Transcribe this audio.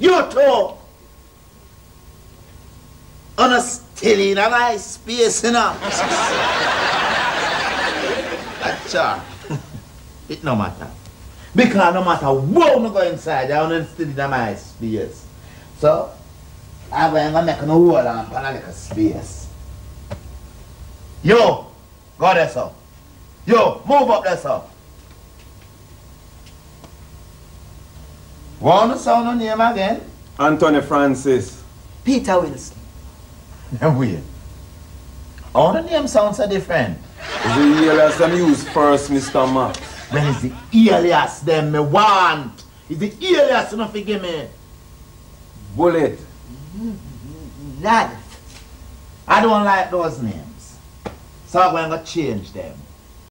You two! Ona stelínová zpěsena. Acha. It no matter. Because no matter what we go inside, I want to steal my space. So, I'm going to make no wall and pan like a space. Yo, go there, sir. Yo, move up there, sir. What was your name again? Anthony Francis. Peter Wilson. Now, weird. All the name sounds are different. The alias them use first, Mr. Max. Well, it's the alias them me want. It's the alias you don't forgive me. Bullet. Lad. I don't like those names. So I'm going to change them.